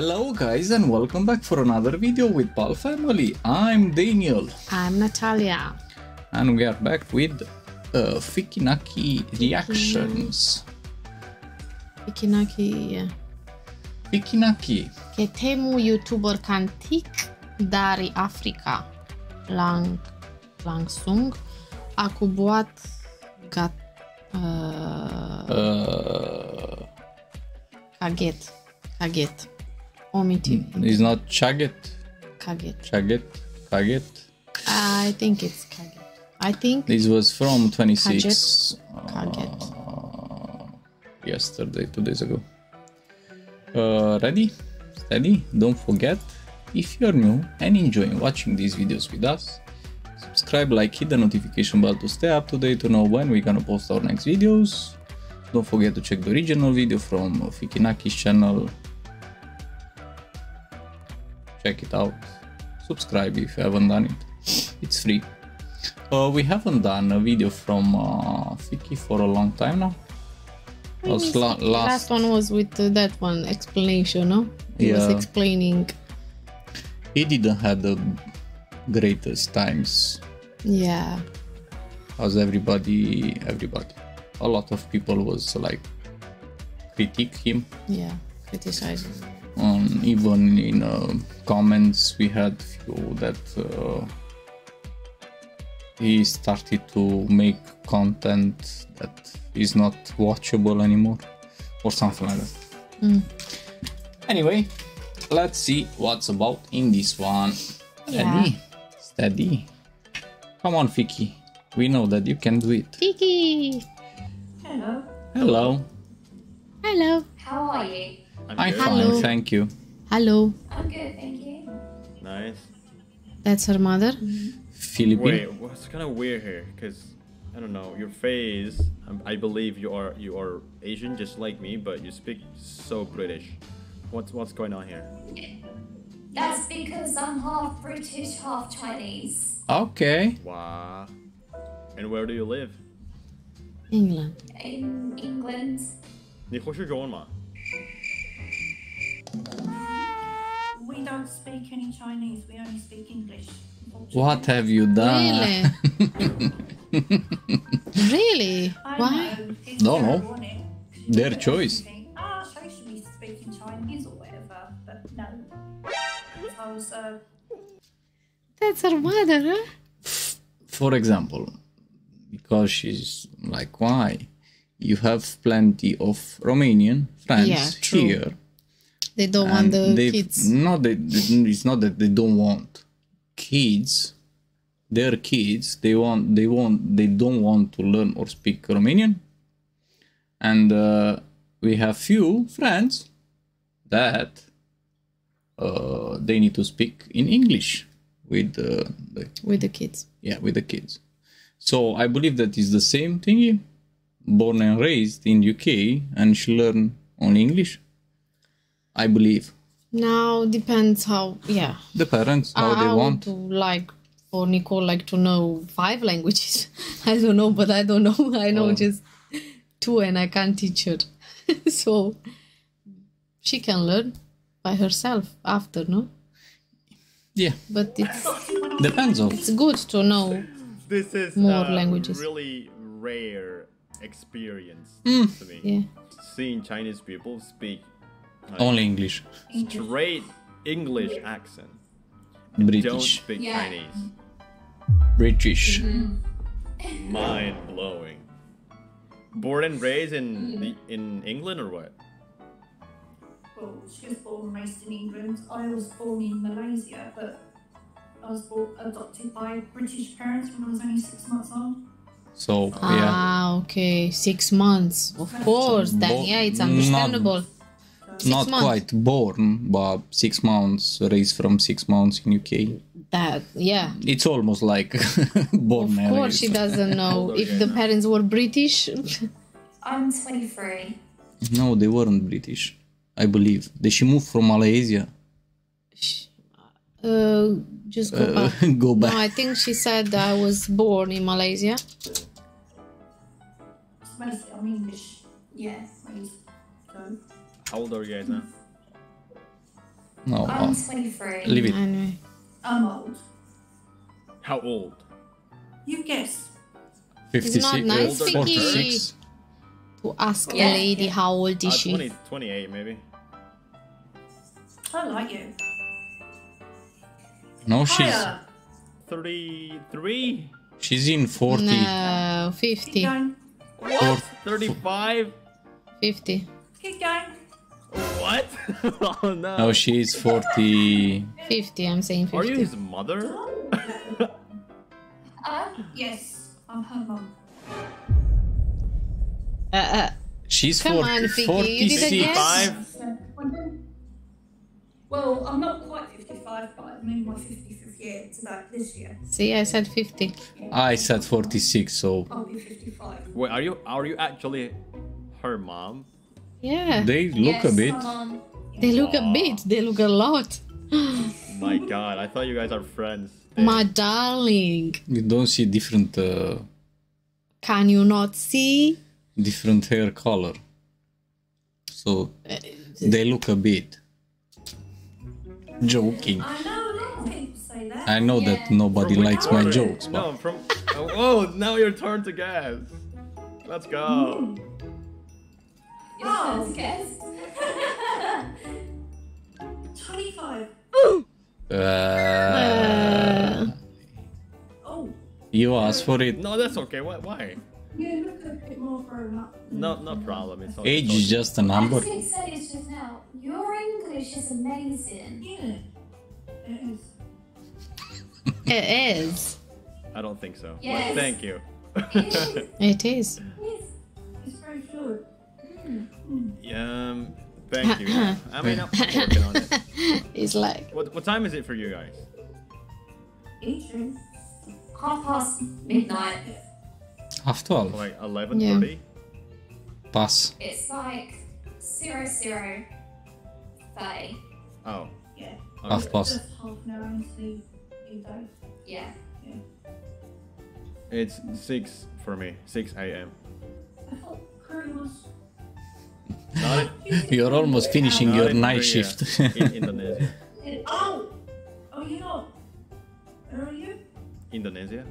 Hello guys and welcome back for another video with Pall Family. I'm Daniel. I'm Natalia. And we are back with Fiki Naki reactions. Fiki Naki. Fiki Naki. Că temu youtuber cantic dari Africa. Langsung a cubuat gat Kaget. It's not Kaget. I think it's Kaget. I think this was from 26 Kaget. Yesterday, 2 days ago. Ready? Steady? Don't forget, if you're new and enjoying watching these videos with us, subscribe, like, hit the notification bell to stay up to date to know when we're gonna post our next videos. Don't forget to check the original video from Fiki Naki's channel. Check it out. Subscribe if you haven't done it. It's free. We haven't done a video from Fiki for a long time now. Last one was with that one explanation, no? He was explaining. He didn't have the greatest times. Yeah. As everybody. A lot of people was like critique him. Yeah, criticizing. Even in comments we had few that he started to make content that is not watchable anymore or something like that. Anyway, let's see what's about in this one. Yeah. Steady. Come on, Fiki. We know that you can do it. Fiki! Hello. Hello. Hello. How are you? I'm fine, thank you. Hello. I'm good, thank you. Nice. That's her mother. Philippine. Wait, what's kind of weird here? Because I don't know your face. I believe you are Asian, just like me, but you speak so British. What's going on here? That's because I'm half British, half Chinese. Okay. Wow. And where do you live? England. In England. We don't speak any Chinese, we only speak English. What have you done? Really? Really? Why? No, no. Their choice. Ah, so you should be speaking Chinese or whatever, but no. I was, That's her mother, huh? For example, because she's like, why? You have plenty of Romanian friends here. They don't want the kids. No, it's not that they don't want kids. Their kids, they don't want to learn or speak Romanian. And we have few friends that they need to speak in English with the kids. Yeah, with the kids. So I believe that is the same thingy. Born and raised in UK, and she learned only English. I believe. Now depends how, yeah. The parents how they want. I would like for Nicole like to know 5 languages. I don't know, but I don't know. I know just 2, and I can't teach her. So she can learn by herself after, no? Yeah. But it's depends on. It's good to know. This is more languages. Really rare experience to me. Yeah. Seeing Chinese people speak only English, straight English accent. British. Don't speak Chinese. British. Mind blowing. Born and raised in England or what? Well, she was born and raised in England. I was born in Malaysia, but I was adopted by British parents when I was only 6 months old. So okay, 6 months. Of course, then it's understandable. Not quite born, but 6 months, raised from 6 months in UK. That, yeah. It's almost like born and raised. Of course, she doesn't know if the parents were British. I'm 23. No, they weren't British, I believe. She moved from Malaysia. Just go back. Go back. No, I think she said I was born in Malaysia. I'm English. Yes. How old are you guys now? No. I'm 23. Leave it. I know. I'm old. How old? You guess. 56. Not nice, 46. To ask a lady how old is she. 28 maybe. I like you. No, she's 33. She's in 40. No, 50. What? 35. 50. Keep going. What? Oh no. No, she is 40. 50. I'm saying 50. Are you his mother? Yes, I'm her mom. She's 45. Well, I'm not quite 55, but I mean my 55th year. It's about this year. See, I said 50. I said 46, so I'll be 55. Wait, are you actually her mom? Yeah. They look a bit. They look a bit. They look a lot. My God, I thought you guys are friends. My darling. You don't see different. Can you not see? Different hair color. So they look a bit. Joking. I know people say that. I know that nobody likes my jokes, but. No, from. Oh, now your turn to guess. Let's go. Oh, guess. 25. Oh. You asked for it. No, that's okay. Why? Yeah, look a bit more grown up. No problem. It's okay. Age is just a number. I said it just now. Your English is amazing. Yeah. It is. It is. I don't think so. Yes. But thank you. It is. It's very short. Thank you. I mean, I'm working on it. It's like. What time is it for you guys? Eastern. 12:30. Half 12. Like 11:30. Pass. It's like 00:30. Oh. Yeah. Okay. Half past. Yeah. It's 6 for me. 6 a.m. I thought curry was. You're almost finishing your night shift. In Indonesia. Oh! Oh, you know. Where are you? Indonesia.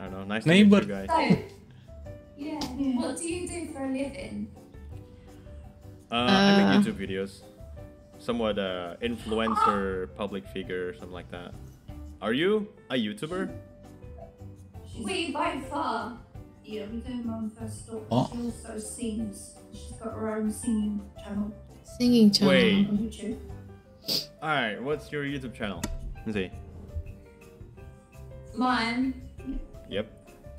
I don't know. Nice neighbor. To meet you guys. So, yeah. What do you do for a living? I make YouTube videos. Somewhat influencer, public figure, something like that. Are you a YouTuber? We by far. Yeah, we do mum first talk. Oh. She also sings. She's got her own singing channel. Singing channel. Wait. On YouTube. Alright, what's your YouTube channel? Let's see. Mine. Yep.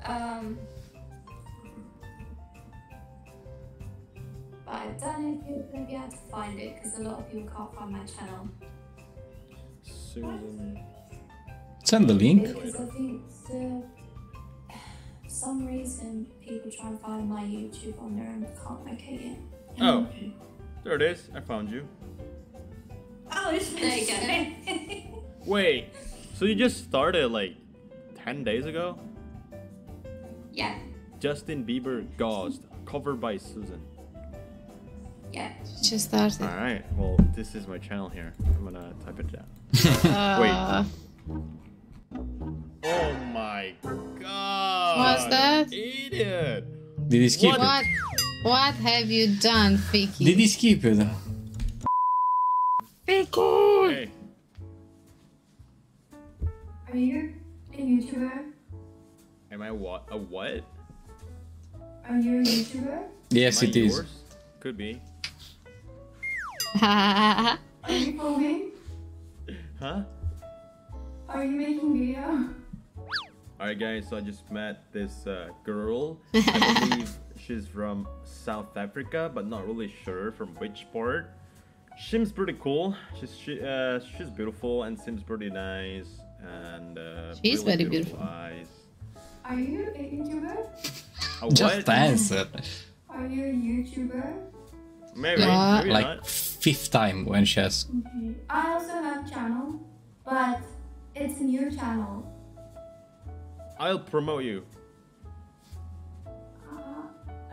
But I don't know if you're going to be able to find it because a lot of people can't find my channel. Susan. Send the link. Because I think for some reason people try and find my YouTube on their own and can't locate it. Oh, there it is. I found you. Oh, there you go. Wait, so you just started like 10 days ago? Yeah. Justin Bieber Ghost, covered by Susan. Yeah, just started. All right, well, this is my channel here. I'm gonna type it down. Wait. Oh my God. What's that? Idiot. Did he skip it? What have you done, Fiki? Did he skip it? Fiki! Hey. Are you a YouTuber? Am I what? A what? Are you a YouTuber? Yes, it is. Yours? Could be. Are you vlogging? Huh? Are you making video? Alright guys, so I just met this girl. I believe she's from South Africa, but not really sure from which part. Seems pretty cool. She's beautiful and seems pretty nice. And she's really very beautiful. Eyes. Are you an YouTuber? Just answer. Are you a YouTuber? Maybe. Maybe like not. Fifth time when she has. Okay. I also have a channel, but it's a new channel. I'll promote you.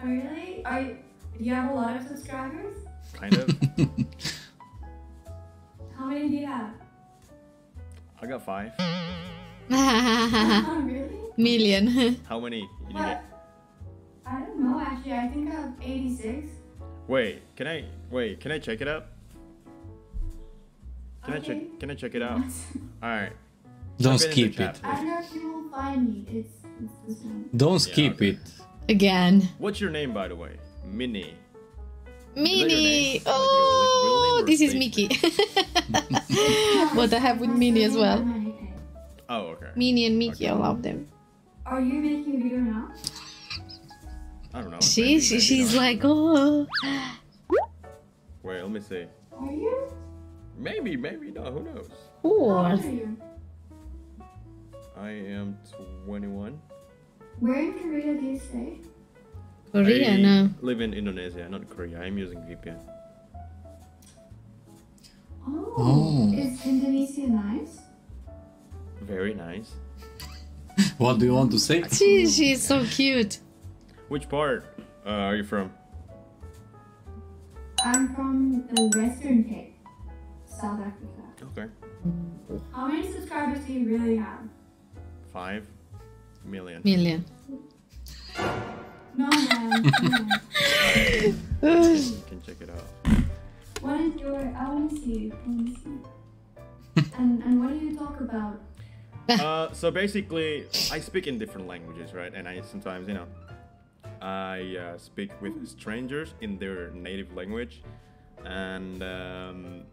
Really? Do you have a lot of subscribers? Kind of. How many do you have? I got 5. Really? Million. How many did you get? I don't know actually. I think I have 86. Wait, can I check it up? Can I check it out? Alright. Don't skip it. I know she will find me. It's this one. Don't skip it. Again. What's your name, by the way? Minnie. Minnie! Oh, this is Mickey. But I have with Minnie as well. Oh, okay. Minnie and Mickey, I love them. Are you making a video now? I don't know. She's like, oh. Wait, let me see. Are you? Maybe, maybe not. Who knows? What? I am 21. Where in Korea do you stay? Korea, no. I live in Indonesia, not Korea. I'm using VPN. Oh, Is Indonesia nice? Very nice. What do you want to say? She's so cute. Which part are you from? I'm from the Western Cape, South Africa. Okay. How many subscribers do you really have? 5 million. Million. No, man. You can check it out. What is your... I want to see. And what do you talk about? So basically, I speak in different languages, right? And I sometimes, you know, I speak with strangers in their native language. And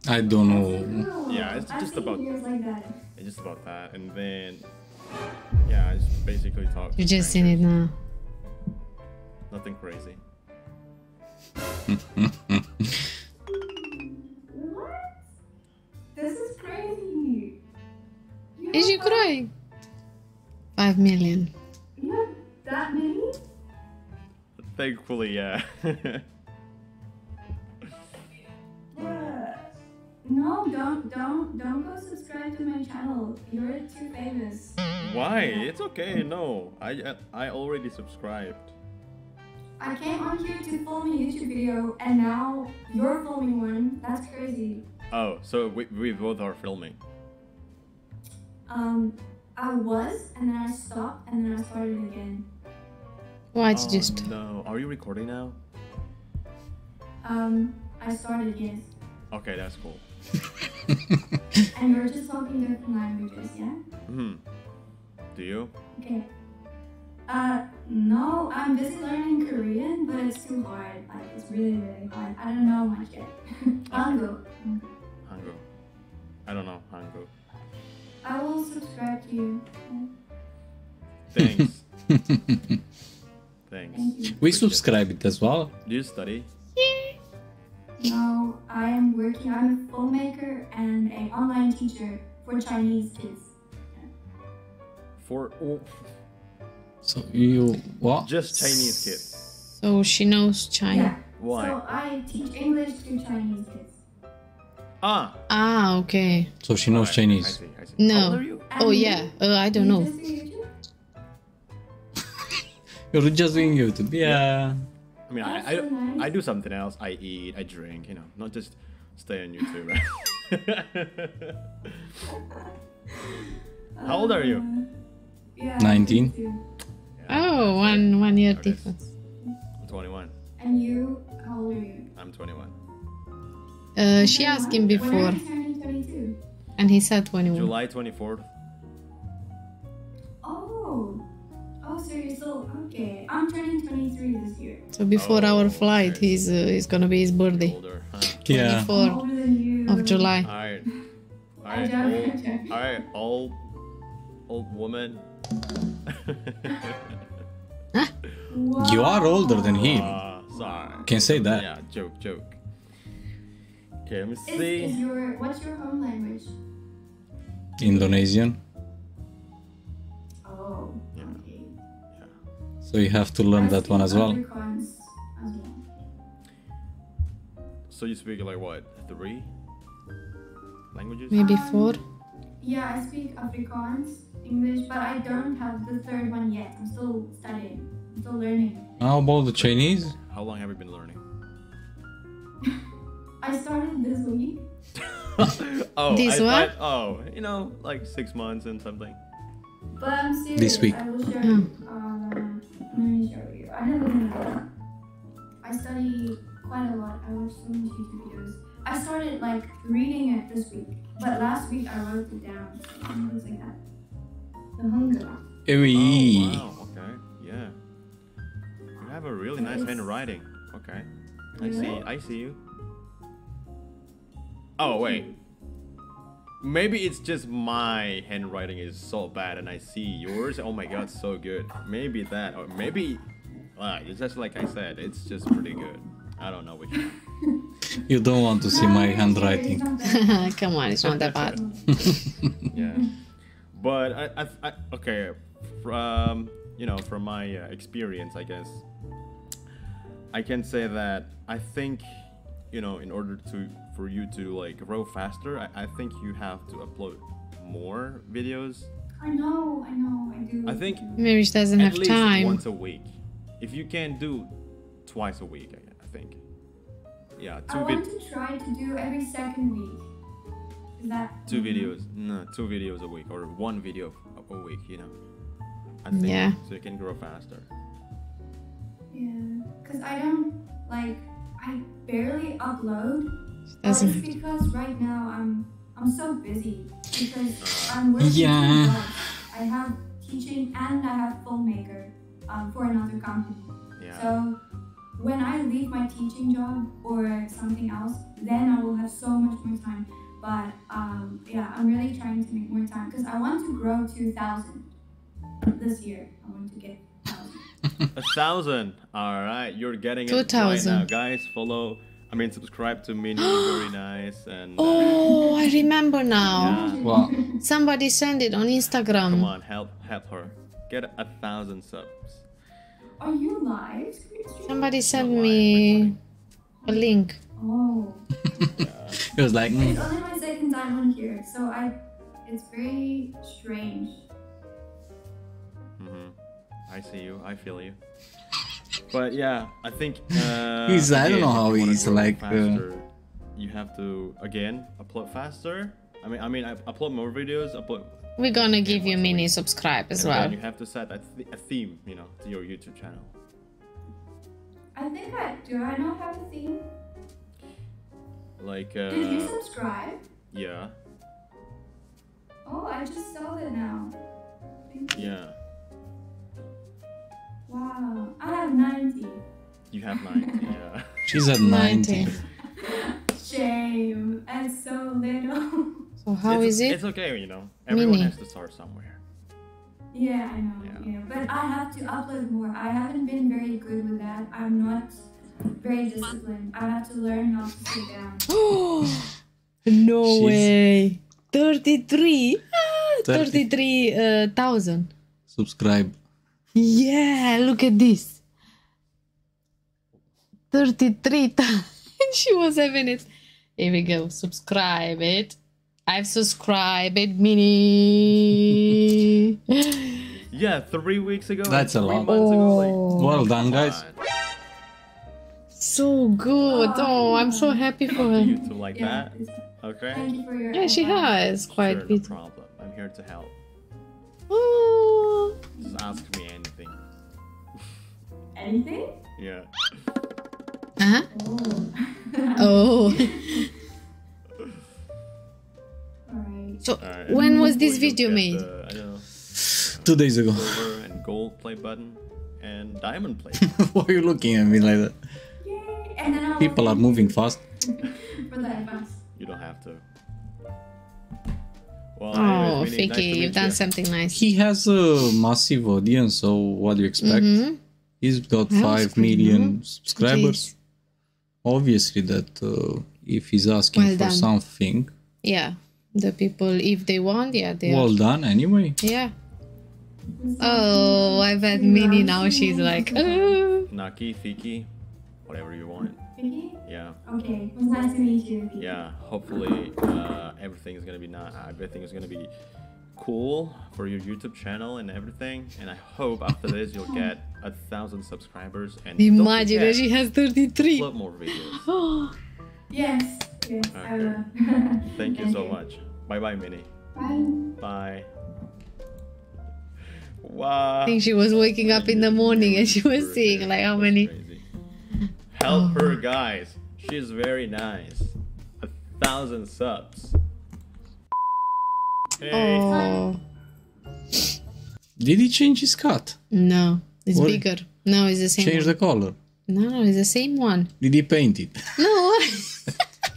I don't know. Yeah, it's just about like that. It's just about that. And then, yeah, I just basically talk. You just seen it now. Nothing crazy. What? This is crazy. Is you crying? 5 million. You have that many? Thankfully, yeah. No, don't go subscribe to my channel. You're too famous. Why? Yeah. It's okay. No, I already subscribed. I came on here to film a YouTube video, and now you're filming one. That's crazy. Oh, so we both are filming. I was, and then I stopped, and then I started again. Why did you stop? No, are you recording now? I started again. Okay, that's cool. And you're just talking different languages, yeah? Mm-hmm. Do you? Okay. No, I'm busy learning Korean, but it's too hard. Like, it's really, really hard. I don't know much yet. Hangul. Hangul. I don't know Hangul. I will subscribe to you. Thanks. Thanks. You. We subscribe it as well. Do you study? Yeah. No, I am working. I'm a filmmaker and an online teacher for Chinese kids. For all. So you what? Just Chinese kids. So she knows China. Yeah. Why? So I teach English to Chinese kids. Ah, okay. So she knows Chinese. I see. No. How old are you? Oh yeah. I don't know. You're just doing YouTube. Yeah. I mean, I do something else. I eat. I drink. You know, not just stay on YouTube. How old are you? Yeah, 19. Oh, one year difference. I'm 21. And you? How old are you? I'm 21. She asked him before. When are you turning 22? And he said 21. July 24th. Oh, so you're still okay. I'm turning 23 this year. So before our flight, okay. It's gonna be his birthday. Older, huh? 24th of July. All right, old woman. Huh? You are older than him. Sorry. Can say that. Yeah, joke. Okay, let me see. What's your home language? Indonesian. Oh, okay. Yeah. So you have to learn that one as well. So you speak like what? 3 languages? Maybe 4. Yeah, I speak Afrikaans, English, but I don't have the 3rd one yet. I'm still studying. I'm still learning. How about the Chinese? How long have you been learning? I started this week. Oh, this what? Oh, you know, like 6 months and something. But I'm serious. This week. I will share. Let me show you. I have a book. I study quite a lot. I watch so many YouTube videos. I started like reading it this week, but last week I wrote it down. I was like that. The Hangul. Oh, wow. Okay. Yeah. You have a really nice handwriting. Okay. I see you. Oh wait. Maybe it's just my handwriting is so bad and I see yours. Oh my god, so good. Maybe that, or maybe it's just like I said, it's just pretty good. I don't know which one. You don't want to see my handwriting. Come on, it's not that bad. Yeah. But I okay, from you know, from my experience, I guess I can say that I think, you know, in order to for you to like grow faster, I think you have to upload more videos. I know, I do. I think maybe she doesn't have time. At least once a week. If you can do twice a week, I think. Yeah, I want to try to do every second week. Is that two videos? No, two videos a week or one video a week. You know, I think. Yeah. So you can grow faster. Yeah, cause I don't like. I barely upload. That's but it's because right now I'm so busy because I'm working. Yeah. I have teaching and I have filmmaker for another company. Yeah. So when I leave my teaching job or something else, then I will have so much more time. But yeah, I'm really trying to make more time because I want to grow to 1,000 this year. I want to get 1,000. 1,000. All right, you're getting 2,000 right now, guys. Subscribe to Minnie. Very nice. And oh, I remember now. Yeah. Wow. Somebody sent it on Instagram. Come on, help her. Get 1,000 subs. Are you live? Somebody sent me a link. Oh. Yeah. It was like it's only my second time on here, so it's very strange. Mm-hmm. I see you. I feel you. But yeah, I think he's, I don't know how he's like. You have to again upload faster. I mean, upload more videos. We're gonna give you Mini subscribe as well. And you have to set a theme, you know, to your YouTube channel. I think I do. I don't have a theme. Like. Did you subscribe? Yeah. Oh, I just saw it now. Thank you. Yeah. Wow, I have 90. You have 90, yeah. She's at 90. Shame, that's so little. So how is it? It's okay, you know. Everyone has to start somewhere. Yeah, I know. Yeah. Yeah. But I have to upload more. I haven't been very good with that. I'm not very disciplined. I have to learn how to sit down. No way. 33,000. 33,000. Subscribe. Yeah, look at this. 33 times. She was having it. Here we go. Subscribe it. I've subscribed it, Minnie. Yeah, 3 weeks ago. That's a lot. Ago, well done, guys. So good. Oh, I'm so happy for her. You two like that? Okay. Yeah, she has quite a bit. No problem. I'm here to help. Oh. Just ask me anything. Anything? Yeah. Uh-huh. Oh. Alright. So, when was this video made? I don't know. 2 days ago. Silver and gold play button and diamond play. Why are you looking at me like that? Yay. And then people are moving fast. For the advance. You don't have to. Well, oh, Fiki, you've done something nice. He has a massive audience, so what do you expect? He's got 5 million subscribers. Jeez. Obviously, that if he's asking for something, yeah, the people, if they want, yeah, they done anyway. Yeah. Oh, I've had Minnie now. She's like, Naki, Fiki, whatever you want. Fiki? Yeah. Okay, it was nice to meet you. Yeah, hopefully everything is gonna be cool for your YouTube channel and everything. And I hope after this you'll get 1,000 subscribers and imagine that she has 33. Upload more videos. Yes, yes, okay. I will. Thank you so much. Bye-bye, Minnie. Bye. Bye. Wow. I think she was waking up in the morning and she was seeing like how many. Crazy. Help her, guys. She's very nice. 1,000 subs. Hey. Oh. Did he change his cut? No, it's bigger. No, it's the same. Change the color. No, it's the same one. Did he paint it? No.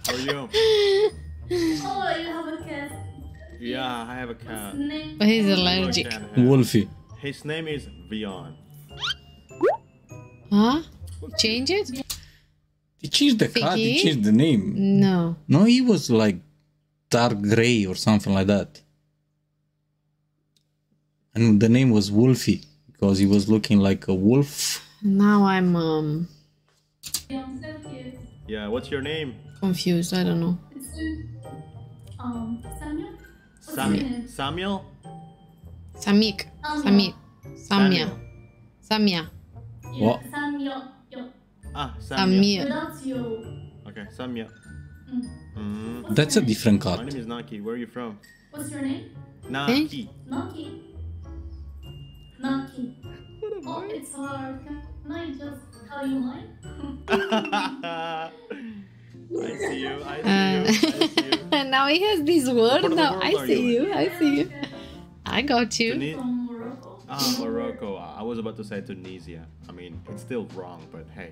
For you. Oh, you have a cat. Yeah, I have a cat. But he's allergic. Wolfie. His name is Vion. Huh? Change it? He changed the cut, he changed the name. No. No, he was like dark grey or something like that. And the name was Wolfie because he was looking like a wolf. Now I'm Yeah, what's your name? Confused, I don't know. Samuel? Samuel? Samuel? Samik. Samik. Samia. Samia. What? Samuel. Ah, Samia. Without you. Okay, Samia. That's a different card. My name is Naki, where are you from? What's your name? Naki. Naki. Naki. Oh, it's hard. Can I just tell you mine? I see you, I see you, I see you. And now he has this word. Now I see you, I see you. I got you. From Morocco. Ah, Morocco. I was about to say Tunisia. I mean, it's still wrong, but hey.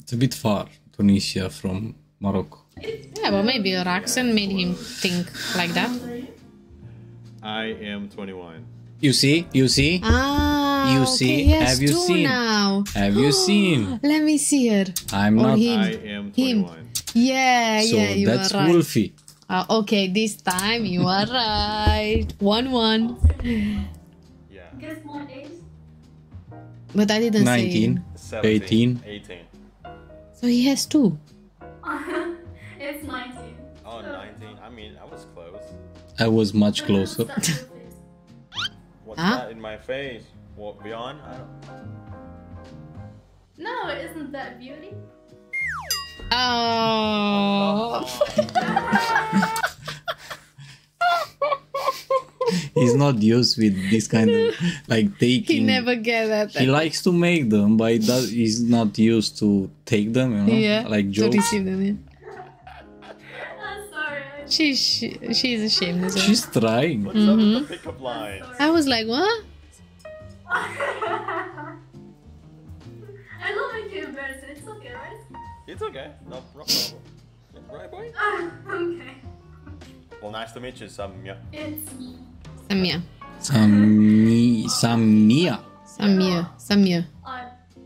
It's a bit far, Tunisia from Morocco. Yeah, but maybe your accent made him think like that. I am 21. You see? You see? Ah, you see? Okay, yes, have you seen? Now. Have you seen? Let me see her. I'm not. I am 21. Yeah, so yeah, you are right. So that's Wolfie. Okay, this time you are right. 1-1. Yeah. Guess my age. But I didn't say. 19. 17, 18. 18. So he has 2. It's 19. Oh, 19. I mean, I was close. I was much closer. What's that in my face? What, beyond? I don't... No, isn't that beauty? Oh. He's not used with this kind of like taking. He never get that. He likes to make them, but he's not used to take them, you know? Yeah, like jokes. To receive them, yeah. She's ashamed as well. She's trying. What's up with the pickup line? I was like, what? I don't make you embarrassed. It's okay, right? It's okay. No problem. Right, boy? Okay. Well, nice to meet you, Samia. It's me. Samia. Samia. Samia. Samia.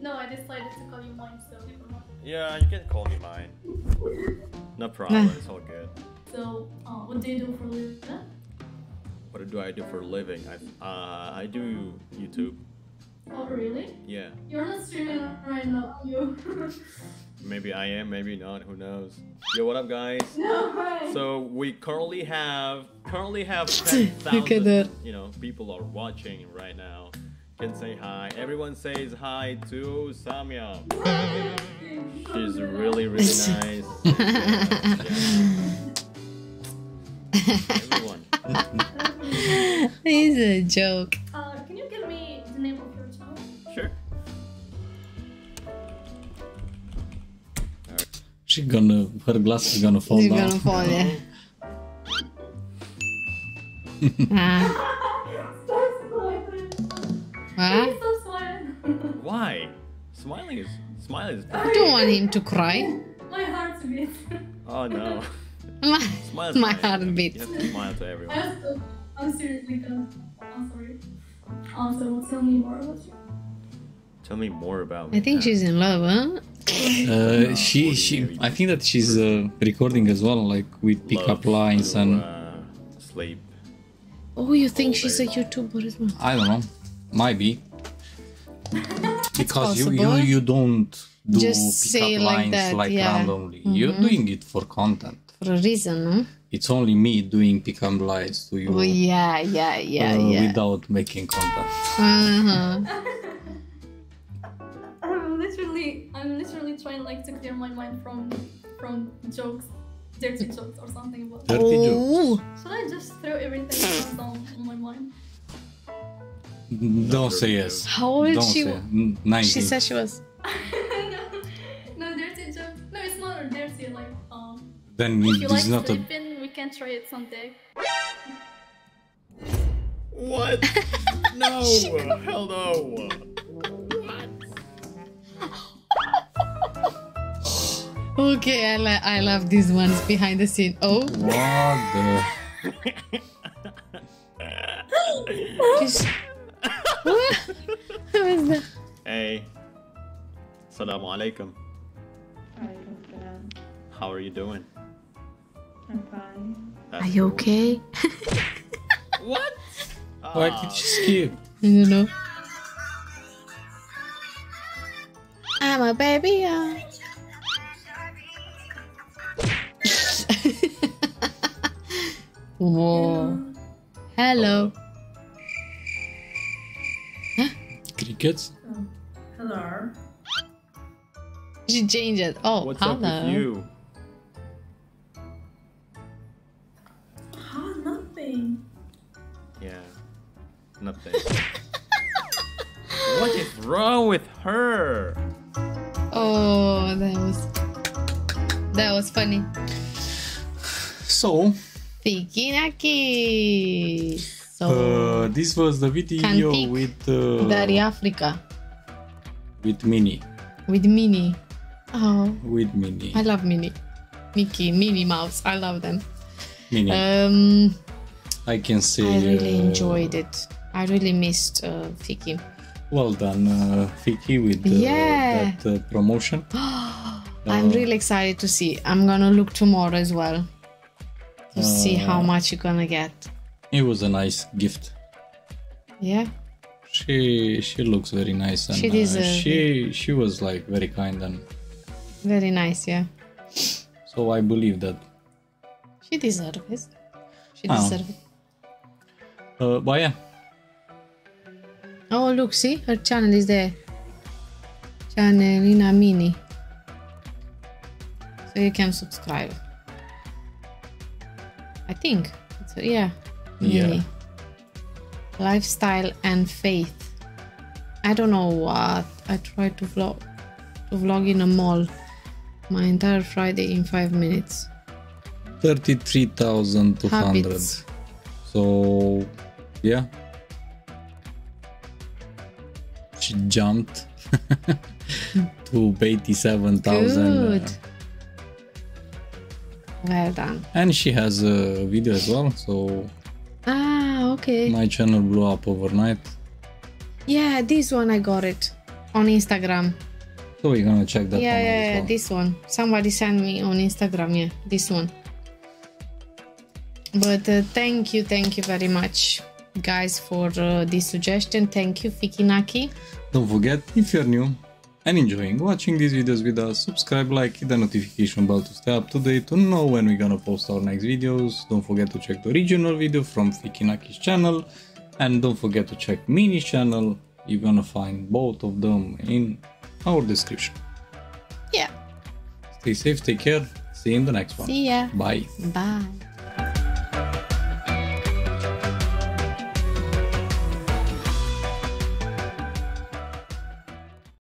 No, I decided to call you mine, so never mind. Yeah, you can call me mine. No problem. It's all good. So, what do you do for a living? What do I do for a living? I do YouTube. Oh, really? Yeah. You're not streaming right now, you. Maybe I am, maybe not, who knows. Yo, what up, guys? No way! So, we currently have 10,000, you know, people are watching right now. Can say hi. Everyone says hi to Samia. She's really, really nice. Yeah, yeah. Everyone. He's a joke. Can you give me the name of your channel? Sure. Right. Her glass is gonna fall down. She's gonna fall, yeah. Huh? Why? Smiling is. I don't want him to cry. My heart's beat. Oh no. My heart beats. You have to smile to everyone. I'm seriously done. I'm sorry. Also, tell me more about you. Tell me more about me. I think she's in love, huh? I think that she's recording as well, like with pickup lines and sleep. Oh, you think she's a YouTuber as well? I don't know. Might be. Because you don't do pickup lines like randomly. You're doing it for content. For a reason, no? It's only me doing pickup lines to you. Oh, yeah. Without making contact. I'm literally trying like to clear my mind from from jokes, dirty jokes or something about that. Dirty jokes. Should I just throw everything down on my mind? Don't say yes. How old is she? 19. She said she was. No, dirty jokes. No, it's not a dirty, like, Then if you like sleeping, we can try it someday. What? No! Hell no! Okay, I love these ones behind the scene. Oh! What the... What was that? Hey. Assalamu alaikum. How are you doing? I'm fine. That's are you cool. Okay? What? Why did you skip? I don't know. I'm a baby. Whoa. Hello. Huh? Crickets? Hello. She changed it. Oh, what's hello. Up with you? Oh, nothing. Yeah, nothing. What is wrong with her? Oh, that was funny. So, Fiki Naki. So, this was the video Cantique with Dari Africa. With Minnie. With Minnie. Oh. With Minnie. I love Minnie. Mickey, Minnie Mouse. I love them. Minnie. I can say I really enjoyed it. I really missed Fiki. Well done, Fiki, with that promotion. I'm really excited to see. I'm gonna look tomorrow as well to see how much you're gonna get. It was a nice gift. Yeah. She looks very nice, and she was like very kind and very nice, yeah. So I believe that she deserves it. She deserves it. But yeah. Oh look, see, her channel is there. Channelina Mini. So you can subscribe. I think. It's, yeah. Yeah. Mini. Lifestyle and faith. I don't know what. I tried to vlog in a mall my entire Friday in 5 minutes. 33,200. So yeah, she jumped to 87,000. Well done. And she has a video as well. So. Okay. My channel blew up overnight. Yeah, this one I got it on Instagram. So we're gonna check that one. Yeah, well. This one. Somebody sent me on Instagram. Yeah, this one. But thank you very much, guys, for this suggestion. Thank you, Fiki Naki. Don't forget, if you're new and enjoying watching these videos with us, subscribe, like, hit the notification bell to stay up to date, to know when we're gonna post our next videos. Don't forget to check the original video from Fiki Naki's channel, and don't forget to check Minnie's channel. You're gonna find both of them in our description. Yeah. Stay safe, take care, see you in the next one. See ya. Bye. Bye.